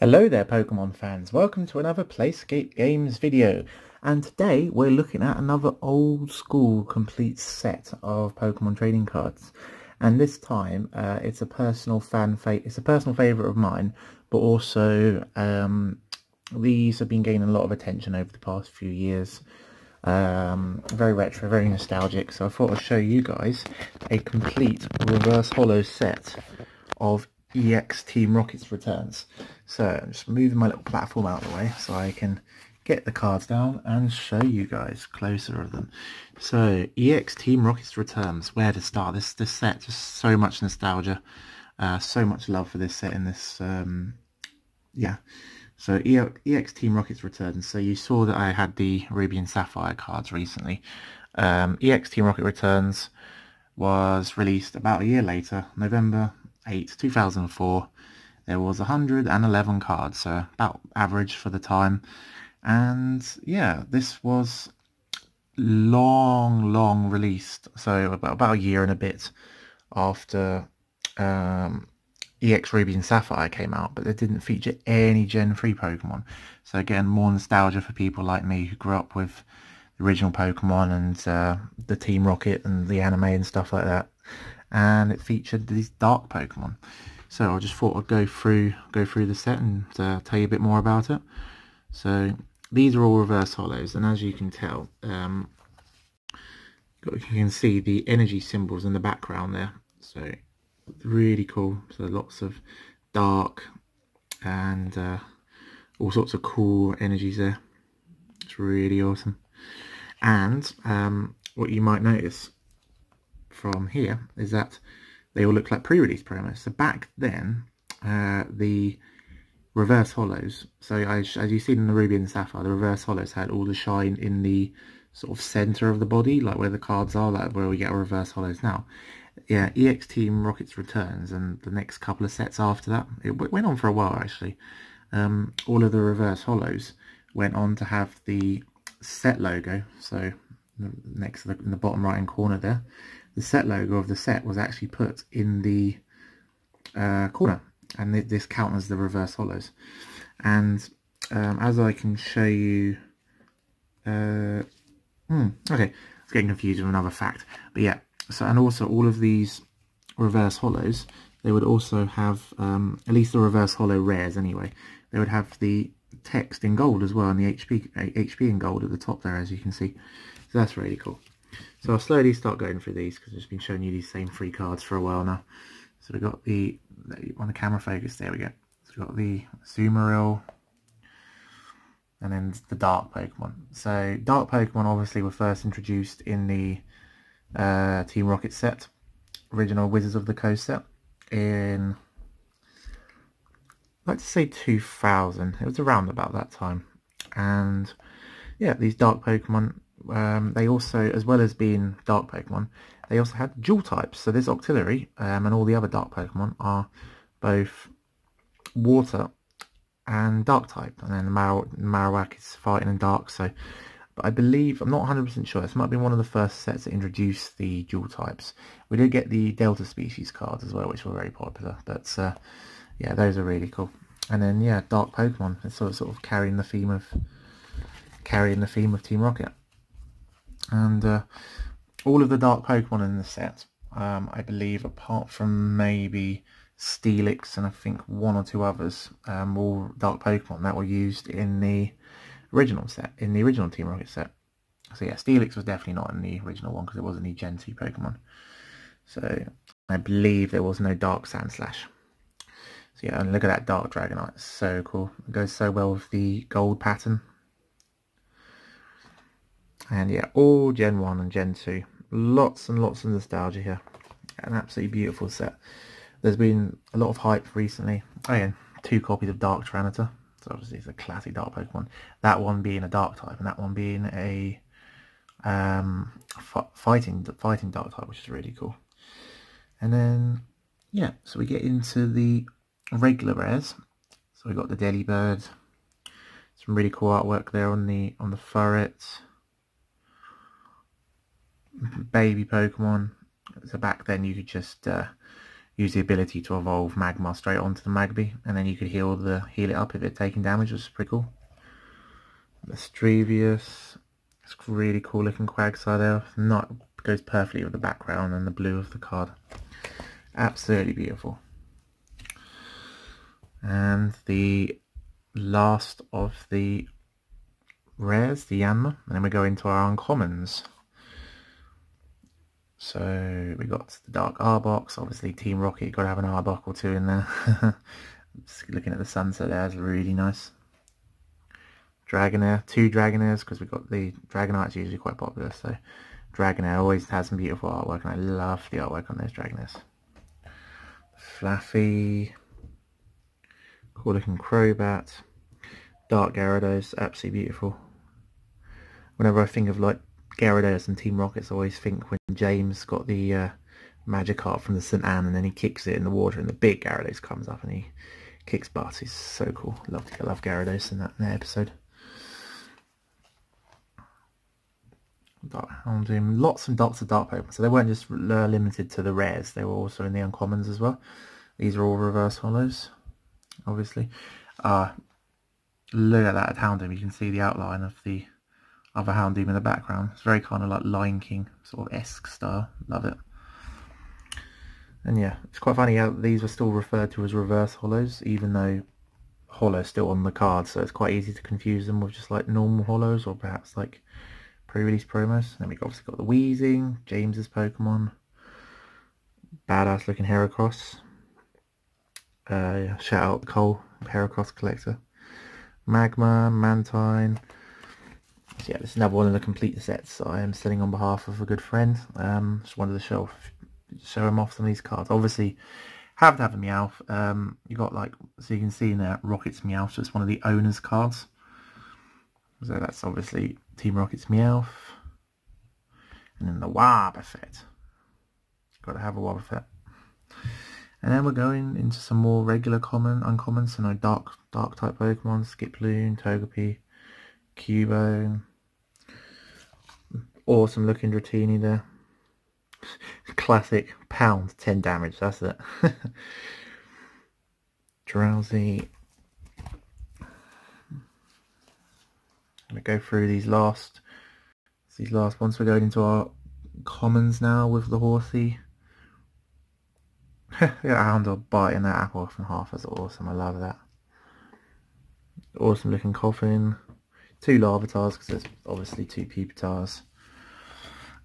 Hello there Pokemon fans, welcome to another PlayScape Games video, and today we're looking at another old school complete set of Pokemon trading cards. And this time it's a personal favourite of mine, but also these have been gaining a lot of attention over the past few years. Very retro, very nostalgic, so I thought I'd show you guys a complete reverse holo set of EX Team Rocket Returns. So I'm just moving my little platform out of the way so I can get the cards down and show you guys closer of them. So EX Team Rocket Returns, where to start? This set, just so much nostalgia, so much love for this set in this, yeah. So EX Team Rocket Returns, so you saw that I had the Ruby and Sapphire cards recently. EX Team Rocket Returns was released about a year later, November 8, 2004. There was 111 cards, so about average for the time. And yeah, this was long released, so about a year and a bit after EX Ruby and Sapphire came out, but they didn't feature any Gen 3 Pokemon. So again, more nostalgia for people like me who grew up with the original Pokemon and the Team Rocket and the anime and stuff like that. And it featured these dark Pokemon. So I just thought I'd go through the set and tell you a bit more about it. So these are all reverse holos, and as you can tell, you can see the energy symbols in the background there. So really cool, so lots of dark and all sorts of cool energies there. It's really awesome. And what you might notice from here is that they all look like pre-release promos. So back then, the reverse holos, so as you see in the Ruby and Sapphire, the reverse holos had all the shine in the sort of center of the body, like where the cards are, like where we get our reverse holos now. Yeah, EX Team Rockets Returns and the next couple of sets after that, it went on for a while actually. All of the reverse holos went on to have the set logo, so next to in the bottom right hand corner there, the set logo of the set was actually put in the corner, and this counts as the reverse holos. And as I can show you, okay, it's getting confused with another fact, but yeah. So, and also all of these reverse holos, they would also have, at least the reverse holo rares anyway, they would have the text in gold as well, and the HP in gold at the top there, as you can see. So that's really cool. So I'll slowly start going through these because I've just been showing you these same three cards for a while now. So we've got the, on the camera focus, there we go. So we've got the Azumarill, and then the Dark Pokemon. So Dark Pokemon obviously were first introduced in the Team Rocket set, original Wizards of the Coast set, in, I'd like to say 2000. It was around about that time. And yeah, these Dark Pokemon, they also, as well as being Dark Pokemon, they also had dual types. So this Octillery and all the other Dark Pokemon are both Water and Dark type, and then the Marowak is fighting in Dark. So, but I believe, I'm not 100% sure, this might be one of the first sets that introduced the dual types. We did get the Delta species cards as well, which were very popular, but yeah, those are really cool. And then yeah, Dark Pokemon, it's sort of carrying the theme of Team Rocket. And all of the Dark Pokemon in the set, I believe, apart from maybe Steelix and I think one or two others, all Dark Pokemon that were used in the original set, in the original Team Rocket set. So yeah, Steelix was definitely not in the original one because it wasn't the Gen 2 Pokemon. So I believe there was no Dark Sandslash. So yeah, and look at that Dark Dragonite, it's so cool. It goes so well with the gold pattern. And yeah, all Gen 1 and Gen 2. Lots and lots of nostalgia here. An absolutely beautiful set. There's been a lot of hype recently. Again, two copies of Dark Tyranitar. So obviously it's a classic Dark Pokemon. That one being a Dark type, and that one being a fighting Dark type, which is really cool. And then yeah, so we get into the regular rares. So we got the Delibird. Some really cool artwork there on the turret. Baby Pokemon. So back then you could just use the ability to evolve Magmar straight onto the Magby, and then you could heal it up if it's taking damage, which is pretty cool. Mischievous, it's really cool looking Quagsire there. Not goes perfectly with the background and the blue of the card. Absolutely beautiful. And the last of the rares, the Yanma, and then we go into our uncommons. So we got the Dark Arbok. Obviously Team Rocket, you've got to have an Arbok or two in there. Just looking at the sunset there, it's really nice. Dragonair, two Dragonairs, because we've got the Dragonite's usually quite popular, so Dragonair always has some beautiful artwork, and I love the artwork on those Dragonairs. Fluffy, cool looking Crobat, Dark Gyarados, absolutely beautiful. Whenever I think of like Gyarados and Team Rockets, I always think when James got the Magikarp from the St. Anne and then he kicks it in the water and the big Gyarados comes up and he kicks butts. He's so cool. I love Gyarados in that episode. I'm doing lots and lots of Dark Pokemon, so they weren't just limited to the rares, they were also in the uncommons as well. These are all reverse hollows, obviously. Look at that Houndoom, you can see the outline of the other Houndoom in the background. It's very kind of like Lion King, sort of esque style, love it. And yeah, it's quite funny how these are still referred to as reverse hollows, even though hollow's still on the card, so it's quite easy to confuse them with just like normal hollows, or perhaps like pre-release promos. Then we've obviously got the Weezing, James's Pokemon, badass looking Heracross, shout out the Cole, Heracross collector, Magma, Mantine. So yeah, this is another one of the complete sets I am selling on behalf of a good friend. Just wanted to show him off some of these cards. Obviously have to have a Meowth. You got like, so you can see in there, Rocket's Meowth, so it's one of the owner's cards. So that's obviously Team Rocket's Meowth. And then the Wobbuffet. Gotta have a Wobbuffet. And then we're going into some more regular common, uncommon, so no dark type Pokemon, Skiploon, Togepi, Cubone. Awesome looking Dratini there. Classic pound 10 damage, that's it. Drowsy. I'm going to go through these last ones. We're going into our commons now with the Horsey. Look at Houndour biting that apple off in half, that's awesome, I love that. Awesome looking Coffin. Two Larvatars, because there's obviously two Pupittars.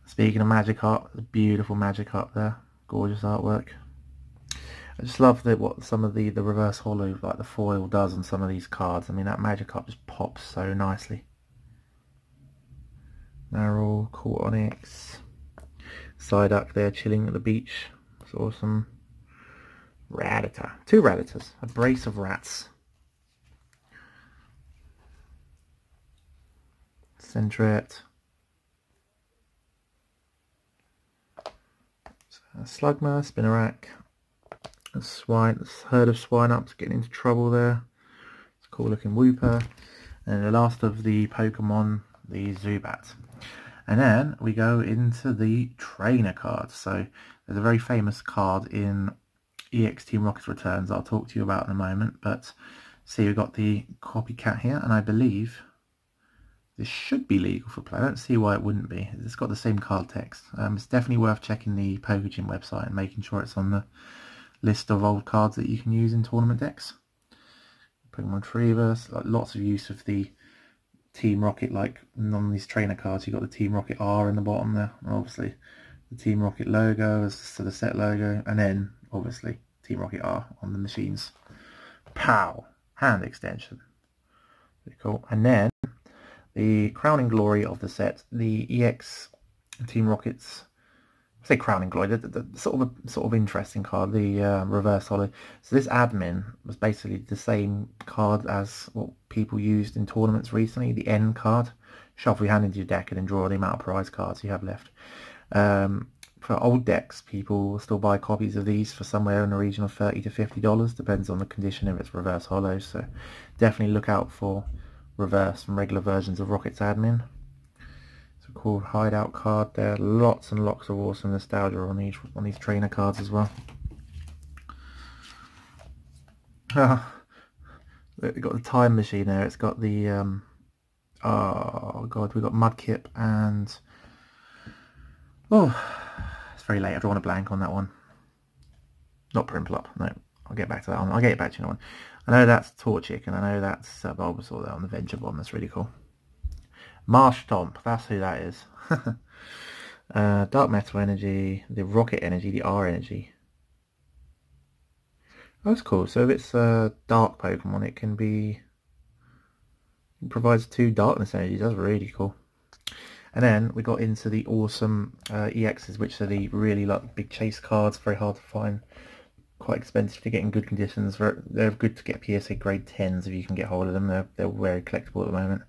Speaking of Magikarp, the beautiful Magikarp there, gorgeous artwork. I just love what some of the reverse holo, like the foil, does on some of these cards. I mean, that Magikarp just pops so nicely. Marill, Cortonix, Psyduck there chilling at the beach. That's awesome. Rattata. Two Rattators. A brace of rats. Sentret. Slugma, Spinarak. A swine, this herd of Swineups getting into trouble there. It's a cool looking Wooper. And the last of the Pokemon, the Zubat. And then we go into the trainer cards. So there's a very famous card in EX Team Rocket Returns I'll talk to you about in a moment. But see, we've got the copycat here. And I believe this should be legal for play. I don't see why it wouldn't be. It's got the same card text. It's definitely worth checking the Poké Gym website and making sure it's on the list of old cards that you can use in tournament decks. Pokemon Treeverse, lots of use of the Team Rocket, like on these trainer cards. You've got the Team Rocket R in the bottom there, and obviously the Team Rocket logo as the set logo, and then obviously Team Rocket R on the machines. Pow! Hand extension. Pretty cool. And then the crowning glory of the set, the EX Team Rockets. I say crowning glory, the sort of interesting card, the reverse holo. So this admin was basically the same card as what people used in tournaments recently, the N card. Shuffle your hand into your deck and then draw the amount of prize cards you have left. For old decks, people will still buy copies of these for somewhere in the region of $30 to $50, depends on the condition if it's reverse holo. So definitely look out for reverse and regular versions of Rocket's admin. Called hideout card there. Lots and lots of awesome nostalgia on these trainer cards as well. We've got the time machine there. It's got the oh god, we've got Mudkip and it's very late. I don't want to blank on that one. Not Primplop. No, I'll get back to that one. I'll get back to you on one. I know that's Torchic and I know that's Bulbasaur there on the Venture Bomb. That's really cool. Marsh Stomp. That's who that is. Dark Metal Energy, the Rocket Energy, the R Energy. That's cool. So if it's a dark Pokemon, it can be... It provides 2 darkness energies. That's really cool. And then we got into the awesome EXs, which are the really like big chase cards. Very hard to find. Quite expensive to get in good conditions. They're good to get PSA grade 10s if you can get hold of them. They're very collectible at the moment.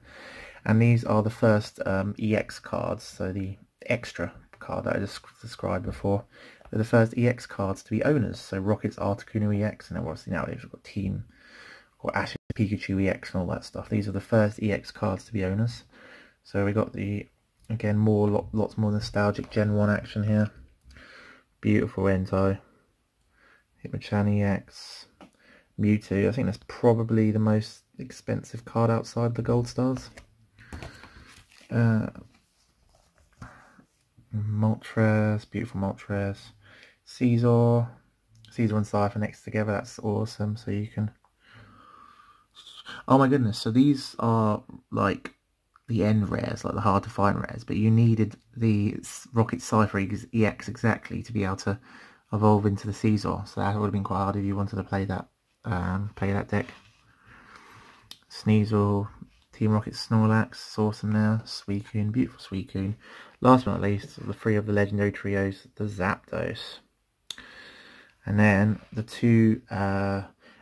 And these are the first EX cards. So the extra card that I just described before. They're the first EX cards to be owners. So Rocket's Articuno EX, and obviously nowadays we've got Team or Ash's Pikachu EX and all that stuff. These are the first EX cards to be owners. So we got the, again, lots more nostalgic Gen 1 action here. Beautiful Entei, Hitmonchan EX, Mewtwo. I think that's probably the most expensive card outside the Gold Stars. Moltres, beautiful Moltres, Caesar and Cypher next together. That's awesome. So you can, oh my goodness, so these are like the end rares, like the hard to find rares, but you needed the Rocket Cypher EX exactly to be able to evolve into the Caesar, so that would have been quite hard if you wanted to play that deck. Sneasel, Team Rocket Snorlax, awesome now. Suicune, beautiful Suicune. Last but not least, the 3 of the legendary trios, the Zapdos. And then the 2,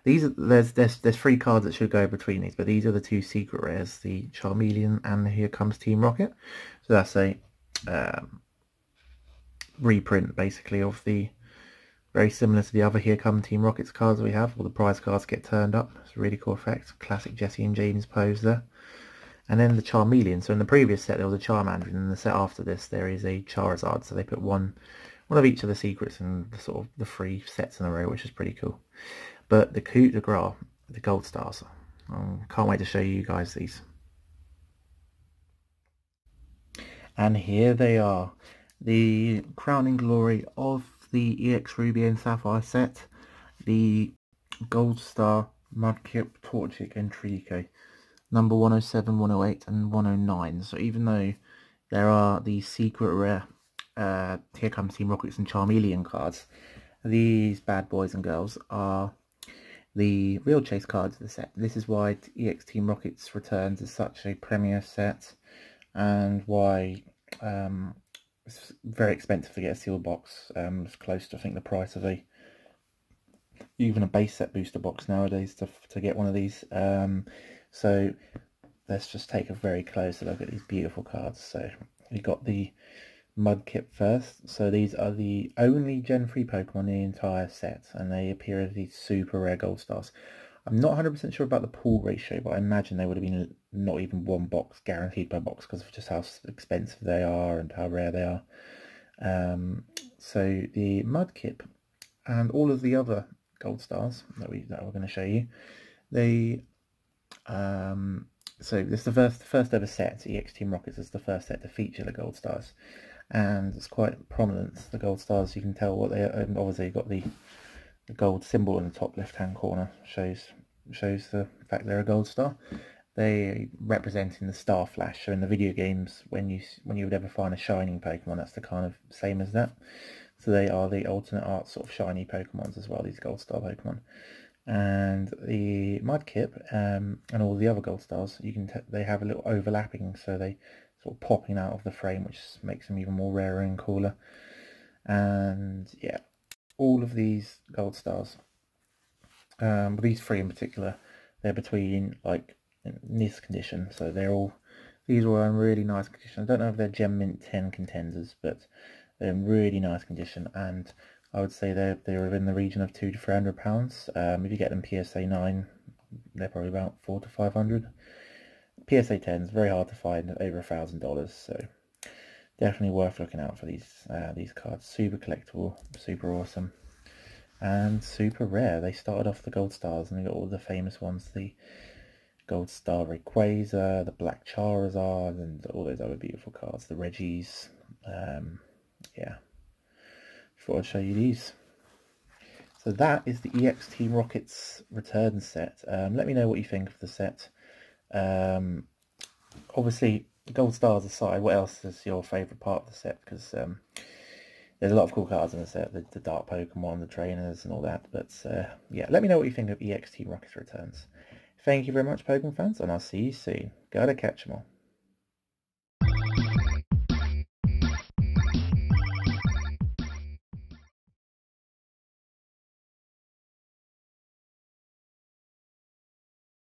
these are, there's 3 cards that should go between these, but these are the 2 secret rares, the Charmeleon and the Here Comes Team Rocket. So that's a reprint basically of the, very similar to the other Here Come Team Rockets cards that we have. All the prize cards get turned up. It's a really cool effect. Classic Jesse and James pose there. And then the Charmeleon. So in the previous set there was a Charmander, and in the set after this there is a Charizard. So they put one of each of the secrets in the sort of the 3 sets in a row, which is pretty cool. But the coup de grace, the Gold Stars. Can't wait to show you guys these. And here they are, the crowning glory of the EX Ruby and Sapphire set, the Gold Star, Mudkip, Torchic and Treecko, number 107, 108 and 109. So even though there are the secret rare Here Comes Team Rockets and Charmeleon cards, these bad boys and girls are the real chase cards of the set. This is why EX Team Rockets Returns is such a premier set, and why it's very expensive to get a sealed box. It's close to, I think, the price of a even a base set booster box nowadays to get one of these. So let's just take a very close look at these beautiful cards. So we got the Mudkip first. So these are the only Gen 3 Pokemon in the entire set, and they appear as these super rare Gold Stars. I'm not 100% sure about the pull ratio, but I imagine they would have been not even one box guaranteed per box because of just how expensive they are and how rare they are. So the Mudkip and all of the other Gold Stars that we're going to show you, they so this is the first ever set. EX Team Rockets is the first set to feature the Gold Stars, and it's quite prominent. The Gold Stars, you can tell what they are. Obviously you've got the gold symbol in the top left hand corner shows the fact they're a Gold Star. They representing the Star Flash. So in the video games, when you would ever find a shining Pokemon, that's the kind of same as that. So they are the alternate art sort of shiny Pokemons as well, these Gold Star Pokemon. And the Mudkip and all the other Gold Stars, they have a little overlapping, so they sort of popping out of the frame, which makes them even more rarer and cooler. And yeah, all of these Gold Stars, but these 3 in particular, they're between like in this condition, so these were in really nice condition. I don't know if they're Gem Mint 10 contenders, but they're in really nice condition, and I would say they're in the region of £200 to £300. If you get them PSA 9, they're probably about £400 to £500. PSA 10's very hard to find, over $1,000, so definitely worth looking out for these cards. Super collectible, super awesome. and super rare. They started off the Gold Stars, and they got all the famous ones, the Gold Star Rayquaza, the Black Charizard, and all those other beautiful cards, the Reggies. Yeah, thought I'd show you these. So that is the EX Team Rocket's return set. Let me know what you think of the set. Obviously, Gold Stars aside, what else is your favourite part of the set? Because there's a lot of cool cards in the set, the Dark Pokemon, the trainers and all that. But yeah, let me know what you think of EX Team Rocket's Returns. Thank you very much, Pokemon fans, and I'll see you soon. Gotta catch 'em all.